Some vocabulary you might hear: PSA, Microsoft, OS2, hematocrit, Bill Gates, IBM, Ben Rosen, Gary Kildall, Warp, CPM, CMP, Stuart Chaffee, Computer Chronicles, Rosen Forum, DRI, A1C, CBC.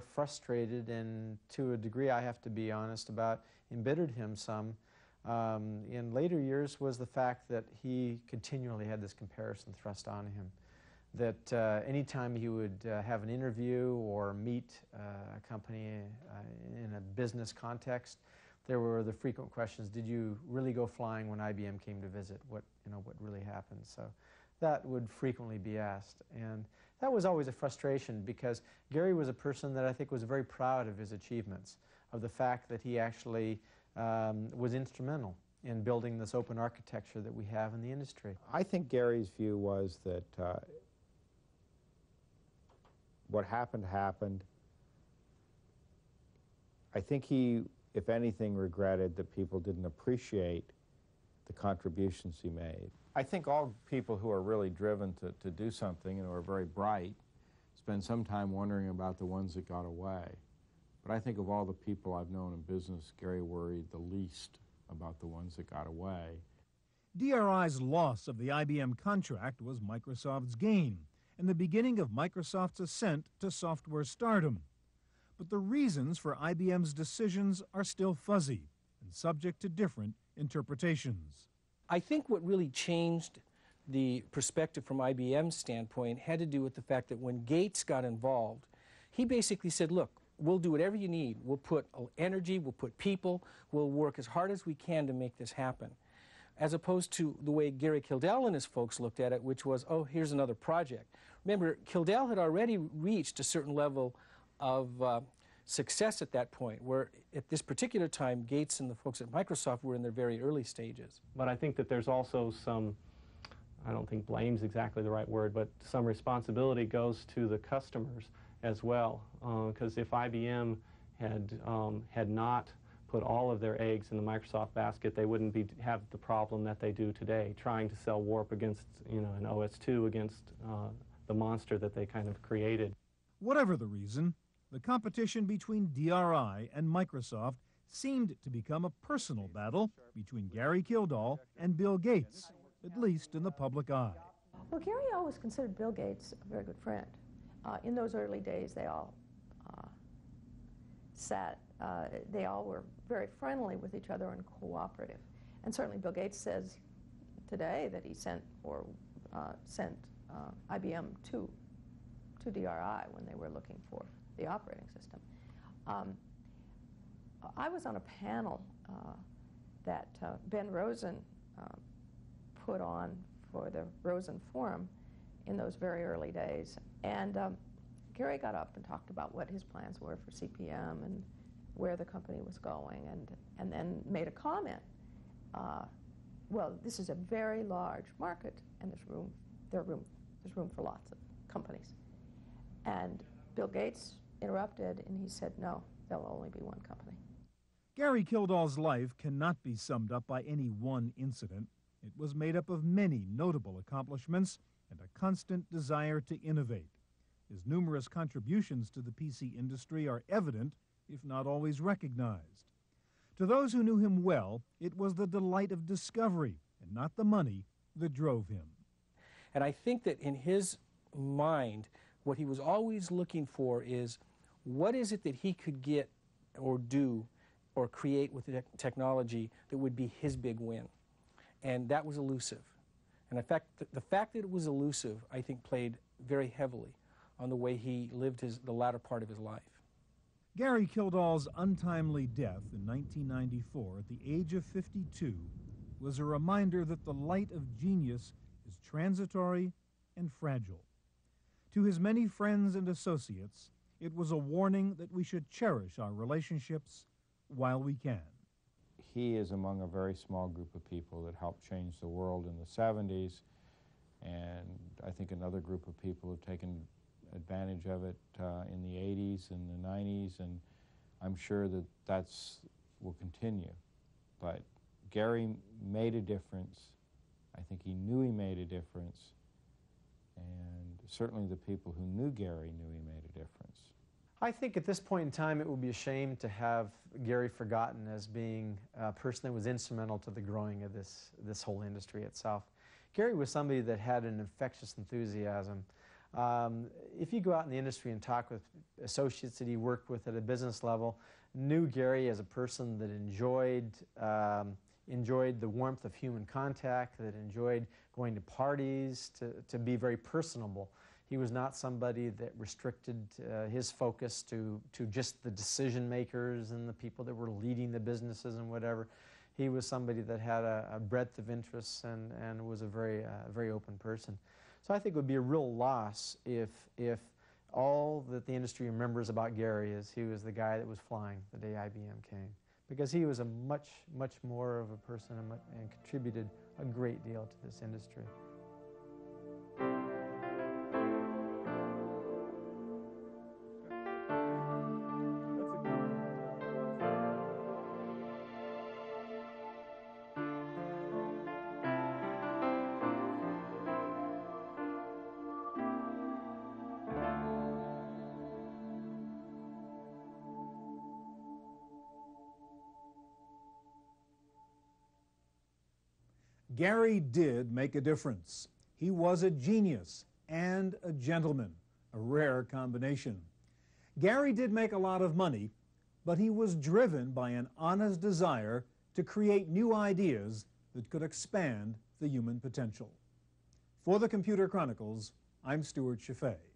frustrated, and to a degree, I have to be honest about, embittered him some in later years, was the fact that he continually had this comparison thrust on him, that anytime he would have an interview or meet a company in a business context, there were the frequent questions: did you really go flying when IBM came to visit? What, you know, what really happened? So that would frequently be asked, and that was always a frustration, because Gary was a person that I think was very proud of his achievements, of the fact that he actually was instrumental in building this open architecture that we have in the industry. I think Gary's view was that what happened happened. I think he, if anything, regretted that people didn't appreciate the contributions he made. I think all people who are really driven to do something and who are very bright spend some time wondering about the ones that got away. But I think of all the people I've known in business, Gary worried the least about the ones that got away. DRI's loss of the IBM contract was Microsoft's gain, and the beginning of Microsoft's ascent to software stardom. But the reasons for IBM's decisions are still fuzzy and subject to different interpretations. I think what really changed the perspective from IBM's standpoint had to do with the fact that when Gates got involved, he basically said, look, we'll do whatever you need. We'll put energy, we'll put people, we'll work as hard as we can to make this happen. As opposed to the way Gary Kildall and his folks looked at it, which was, oh, here's another project. Remember, Kildall had already reached a certain level of success at that point, where at this particular time, Gates and the folks at Microsoft were in their very early stages. But I think that there's also some, I don't think blame's exactly the right word, but some responsibility goes to the customers as well, because if IBM had not put all of their eggs in the Microsoft basket, they wouldn't have the problem that they do today, trying to sell Warp against, you know, an OS2 against the monster that they kind of created. Whatever the reason, the competition between DRI and Microsoft seemed to become a personal battle between Gary Kildall and Bill Gates, at least in the public eye. Well, Gary always considered Bill Gates a very good friend. In those early days, they all they all were very friendly with each other and cooperative. And certainly Bill Gates says today that he sent IBM to DRI when they were looking for the operating system. I was on a panel that Ben Rosen put on for the Rosen Forum in those very early days, and Gary got up and talked about what his plans were for CPM and where the company was going, and then made a comment. Well, this is a very large market, and there's room for lots of companies. And Bill Gates interrupted, and he said, no, there'll only be one company. Gary Kildall's life cannot be summed up by any one incident. It was made up of many notable accomplishments and a constant desire to innovate. His numerous contributions to the PC industry are evident, if not always recognized. To those who knew him well, it was the delight of discovery and not the money that drove him. And I think that in his mind, what he was always looking for is, what is it that he could get or do or create with the technology that would be his big win? And that was elusive. And in fact, the fact that it was elusive, I think, played very heavily on the way he lived the latter part of his life. Gary Kildall's untimely death in 1994 at the age of 52 was a reminder that the light of genius is transitory and fragile. To his many friends and associates, it was a warning that we should cherish our relationships while we can. He is among a very small group of people that helped change the world in the 70s, and I think another group of people have taken advantage of it in the 80s and the 90s, and I'm sure that that's will continue. But Gary made a difference. I think he knew he made a difference. And certainly the people who knew Gary knew he made a difference. I think at this point in time it would be a shame to have Gary forgotten as being a person that was instrumental to the growing of this whole industry itself. Gary was somebody that had an infectious enthusiasm, If you go out in the industry and talk with associates that he worked with at a business level, knew Gary as a person that enjoyed the warmth of human contact, that enjoyed going to parties, to be very personable. He was not somebody that restricted his focus to just the decision makers and the people that were leading the businesses and whatever. He was somebody that had a breadth of interests and was a very open person. So I think it would be a real loss if all that the industry remembers about Gary is he was the guy that was flying the day IBM came, because he was a much more of a person and contributed a great deal to this industry. Gary did make a difference. He was a genius and a gentleman, a rare combination. Gary did make a lot of money, but he was driven by an honest desire to create new ideas that could expand the human potential. For the Computer Chronicles, I'm Stuart Chaffee.